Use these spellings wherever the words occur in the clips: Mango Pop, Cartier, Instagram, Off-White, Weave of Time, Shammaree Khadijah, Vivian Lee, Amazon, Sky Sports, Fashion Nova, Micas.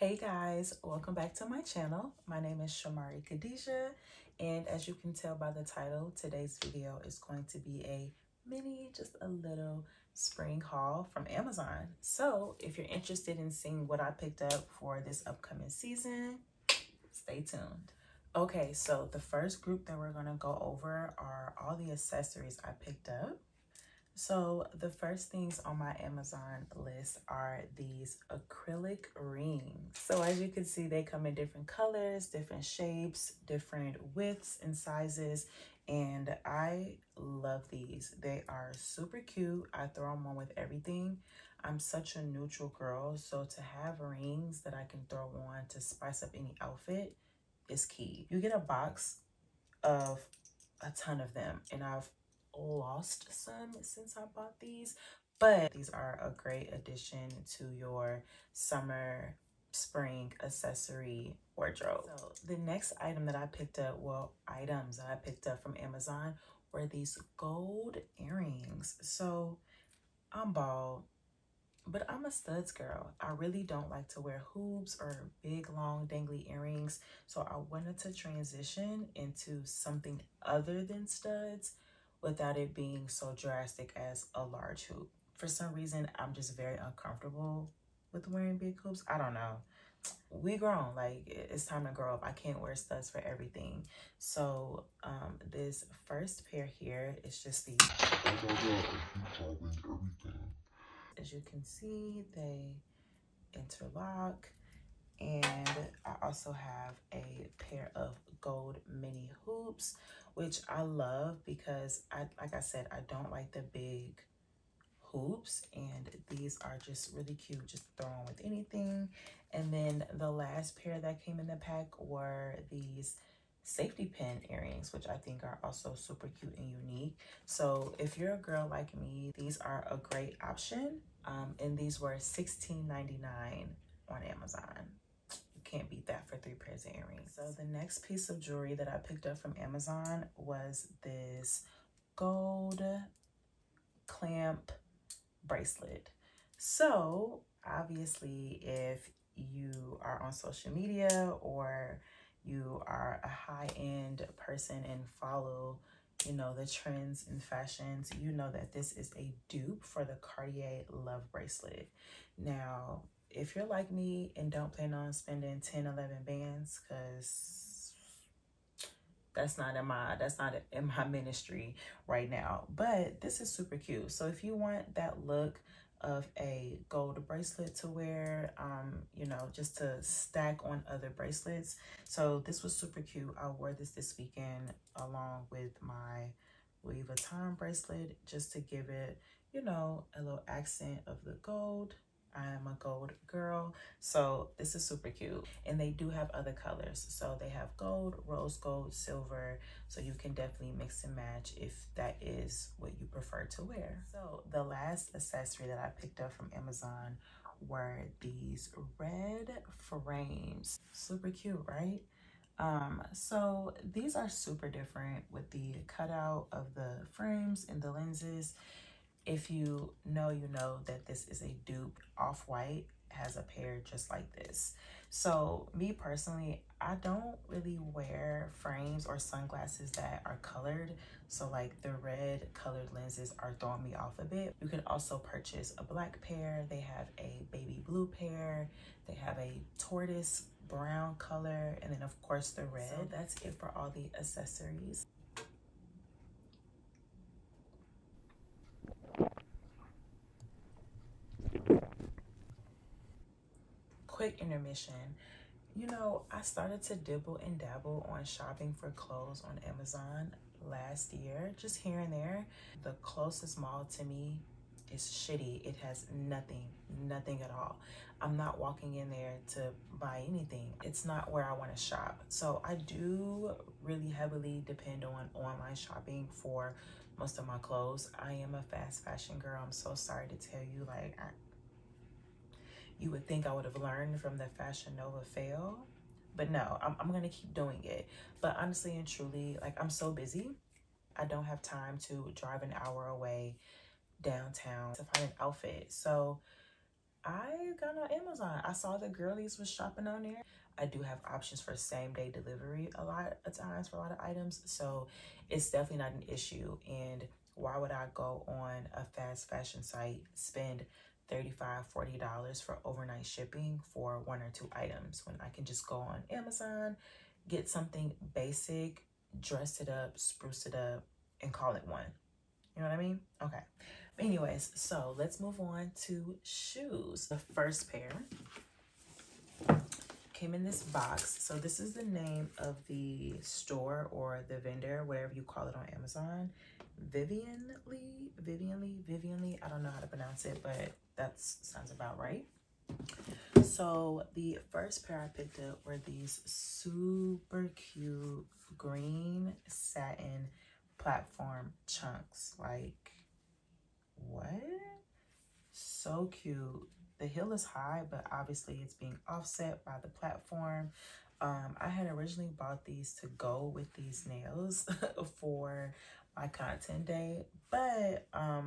Hey guys, welcome back to my channel. My name is Shammaree Khadijah, and as you can tell by the title, today's video is going to be a mini, just a little spring haul from Amazon. So if you're interested in seeing what I picked up for this upcoming season, stay tuned. Okay, so the first group that we're gonna go over are all the accessories I picked up. So the first things on my Amazon list are these acrylic rings. So as you can see, they come in different colors, different shapes, different widths and sizes. And I love these. They are super cute. I throw them on with everything. I'm such a neutral girl. So to have rings that I can throw on to spice up any outfit is key. You get a box of a ton of them, and I've lost some since I bought these, but these are a great addition to your summer spring accessory wardrobe. So the next item that I picked up, well, items that I picked up from Amazon were these gold earrings. So I'm bald, but I'm a studs girl. I really don't like to wear hoops or big long dangly earrings, so I wanted to transition into something other than studs without it being so drastic as a large hoop. For some reason, I'm just very uncomfortable with wearing big hoops. I don't know. We grown, like it's time to grow up. I can't wear studs for everything. So this first pair here is just these. As you can see, they interlock. And I also have a pair of gold mini hoops, which I love because like I said, I don't like the big hoops, and these are just really cute, just throw on with anything. And then the last pair that came in the pack were these safety pin earrings, which I think are also super cute and unique. So if you're a girl like me, these are a great option. And these were $16.99 on Amazon. You can't beat that for three pairs of earrings. So the next piece of jewelry that I picked up from Amazon was this gold clamp bracelet. So obviously, if you are on social media or you are a high-end person and follow, you know, the trends and fashions, you know that this is a dupe for the Cartier Love Bracelet. Now, if you're like me and don't plan on spending 10-11 bands, because that's not in my ministry right now, but this is super cute. So if you want that look of a gold bracelet to wear, you know, just to stack on other bracelets, so this was super cute. I wore this weekend along with my Weave of Time bracelet, just to give it, you know, a little accent of the gold. I am a gold girl, so this is super cute. And they do have other colors, so they have gold, rose gold, silver, so you can definitely mix and match if that is what you prefer to wear. So the last accessory that I picked up from Amazon were these red frames. Super cute, right? So these are super different with the cutout of the frames and the lenses. If you know, you know that this is a dupe. Off-White has a pair just like this. So me personally, I don't really wear frames or sunglasses that are colored. So like the red colored lenses are throwing me off a bit. You can also purchase a black pair. They have a baby blue pair. They have a tortoise brown color. And then of course the red. So that's it for all the accessories. Quick intermission. You know, I started to dibble and dabble on shopping for clothes on Amazon last year, just here and there. The closest mall to me is shitty. It has nothing at all. I'm not walking in there to buy anything. It's not where I want to shop. So I do really heavily depend on online shopping for most of my clothes. I am a fast fashion girl. I'm so sorry to tell you, like, you would think I would have learned from the Fashion Nova fail, but no, I'm gonna keep doing it. But honestly and truly, like, I'm so busy, I don't have time to drive an hour away downtown to find an outfit. So I got on Amazon. I saw the girlies was shopping on there. I do have options for same day delivery a lot of times for a lot of items, so it's definitely not an issue. And why would I go on a fast fashion site, spend $35-$40 for overnight shipping for one or two items when I can just go on Amazon, get something basic, dress it up, spruce it up, and call it one? You know what I mean? Okay, but anyways, so let's move on to shoes. The first pair came in this box. So this is the name of the store or the vendor, whatever you call it on Amazon. Vivian Lee. I don't know how to pronounce it, but that sounds about right. So the first pair I picked up were these super cute green satin platform chunks. Like, what? So cute. The heel is high, but obviously it's being offset by the platform. I had originally bought these to go with these nails for my content day, but I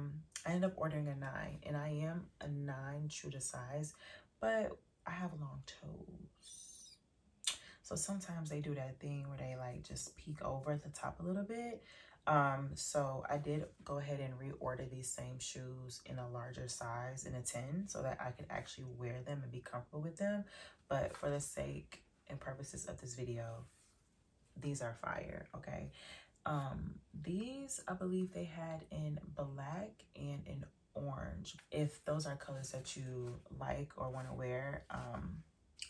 ended up ordering a 9, and I am a 9 true to size, but I have long toes, so sometimes they do that thing where they like just peek over the top a little bit. So I did go ahead and reorder these same shoes in a larger size, in a 10, so that I could actually wear them and be comfortable with them. But for the sake and purposes of this video, these are fire. Okay, these I believe they had in black and in orange. If those are colors that you like or want to wear,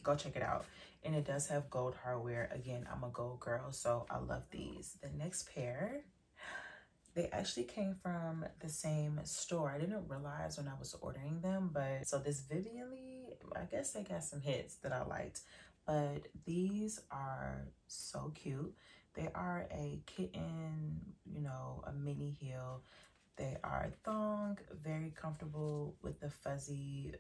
go check it out. And it does have gold hardware. Again, I'm a gold girl, so I love these. The next pair, they actually came from the same store. I didn't realize when I was ordering them, but so this Vivian Lee, I guess they got some hits that I liked. But these are so cute. They are a kitten, you know, a mini heel. They are thong, very comfortable with the fuzzy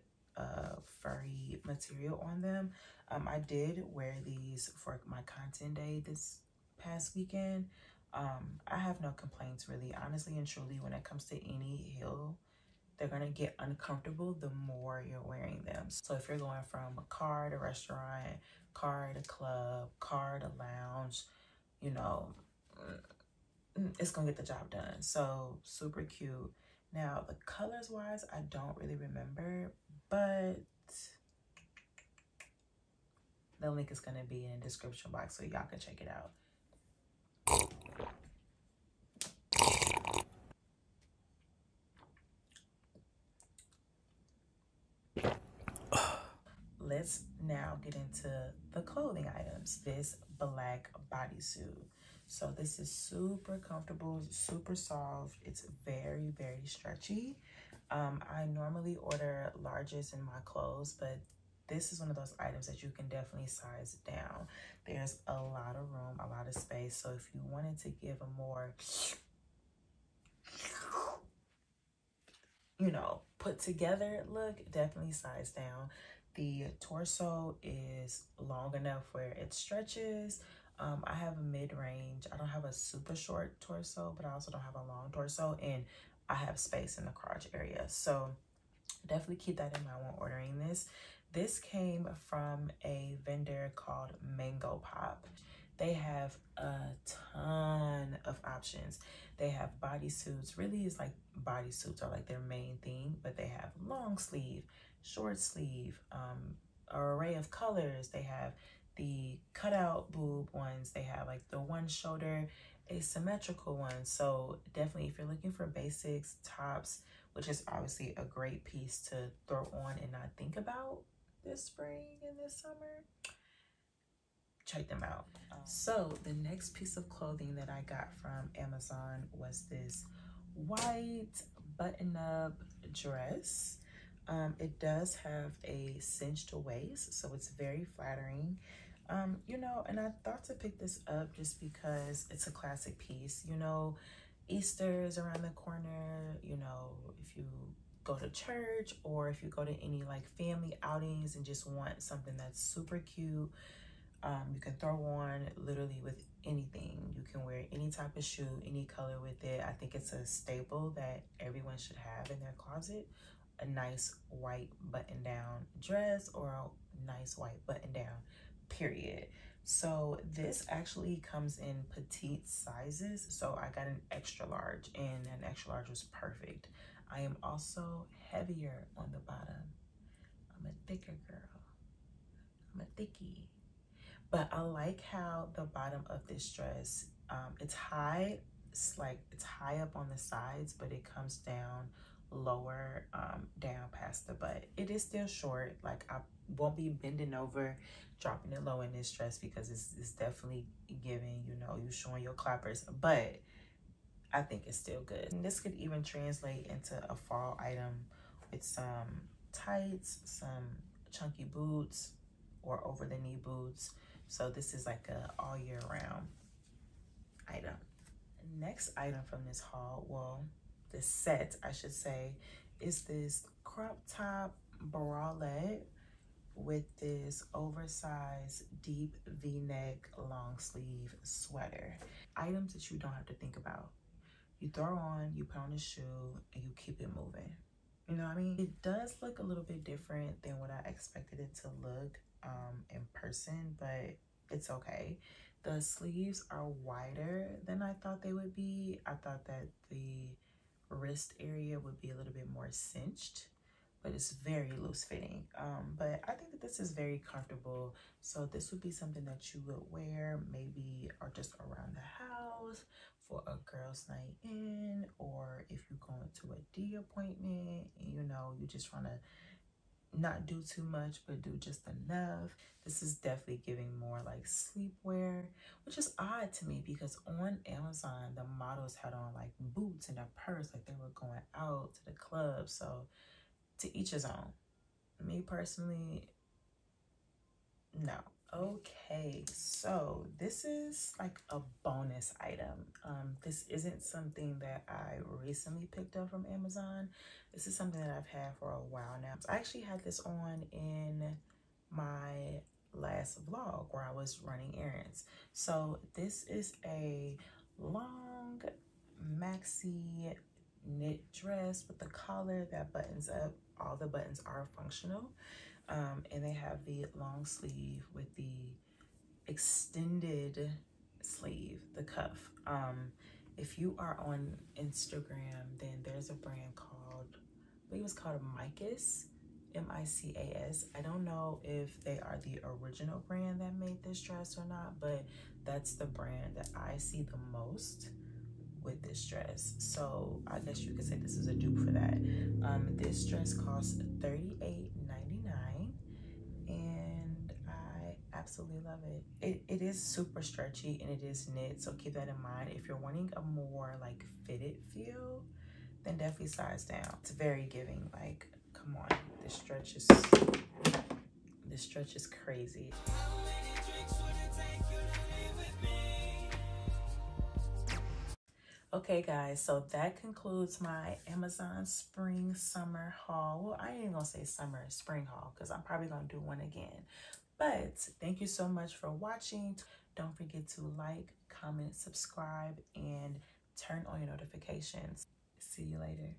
furry material on them. I did wear these for my content day this past weekend. I have no complaints, really. Honestly and truly, when it comes to any heel, they're gonna get uncomfortable the more you're wearing them. So if you're going from a car to restaurant, car to club, car to lounge, you know, it's gonna get the job done. So super cute. Now the colors wise, I don't really remember, but the link is gonna be in the description box so y'all can check it out. Let's now get into the clothing items. This black bodysuit. So this is super comfortable, super soft. It's very, very stretchy. I normally order larges in my clothes, but this is one of those items that you can definitely size down. There's a lot of room, a lot of space. So if you wanted to give a more, you know, put together look, definitely size down. The torso is long enough where it stretches. I have a mid-range. I don't have a super short torso, but I also don't have a long torso, and I have space in the crotch area. So definitely keep that in mind when ordering this. This came from a vendor called Mango Pop. They have a ton of options. They have bodysuits. Really, it's like bodysuits are like their main thing, but they have long sleeve, short sleeve, an array of colors. They have the cutout boob ones. They have like the one shoulder asymmetrical one. So definitely if you're looking for basics, tops, which is obviously a great piece to throw on and not think about this spring and this summer, check them out. So the next piece of clothing that I got from Amazon was this white button-up dress. It does have a cinched waist, so it's very flattering. You know, and I thought to pick this up just because it's a classic piece. You know, Easter is around the corner. You know, if you go to church or if you go to any like family outings and just want something that's super cute, you can throw on literally with anything. You can wear any type of shoe, any color with it. I think it's a staple that everyone should have in their closet. a nice white button-down dress or a nice white button-down, period. So this actually comes in petite sizes. So I got an extra large, and an extra large was perfect. I am also heavier on the bottom. I'm a thicker girl. I'm a thickie. But I like how the bottom of this dress, it's high. It's like it's high up on the sides, but it comes down lower, down past the butt. It is still short. Like I won't be bending over, dropping it low in this dress, because it's definitely giving, you know, you showing your clappers, but I think it's still good. And this could even translate into a fall item with some tights, some chunky boots, or over the knee boots. So this is like a all year round item. Next item from this haul, well, this set I should say, is this crop top bralette with this oversized deep v-neck long sleeve sweater. Items that you don't have to think about. You throw on, you put on a shoe, and you keep it moving. You know what I mean? It does look a little bit different than what I expected it to look in person, but it's okay. The sleeves are wider than I thought they would be. I thought that the wrist area would be a little bit more cinched, but it's very loose fitting. But I think that this is very comfortable. So this would be something that you would wear maybe or just around the house for a girls' night in, or if you're going to a D appointment, and, you know, you're just trying to not do too much, but do just enough. This is definitely giving more like sleepwear, which is odd to me because on Amazon, the models had on like boots and a purse, like they were going out to the club. So to each his own. Me personally, no. Okay, so this is like a bonus item. This isn't something that I recently picked up from Amazon. This is something that I've had for a while now. I actually had this on in my last vlog where I was running errands. So this is a long maxi knit dress with a collar that buttons up. All the buttons are functional. And they have the long sleeve with the extended sleeve, the cuff. If you are on Instagram, then there's a brand called, I believe it's called Micas, M-I-C-A-S. I don't know if they are the original brand that made this dress or not, but that's the brand that I see the most with this dress. So I guess you could say this is a dupe for that. This dress costs $38.99, and I absolutely love it. It is super stretchy and it is knit, so keep that in mind. If you're wanting a more like fitted feel, then definitely size down. It's very giving, like, come on. This stretch is crazy. Okay guys, so that concludes my Amazon spring summer haul. Well, I ain't gonna say summer, spring haul, because I'm probably gonna do one again. But thank you so much for watching. Don't forget to like, comment, subscribe, and turn on your notifications. See you later.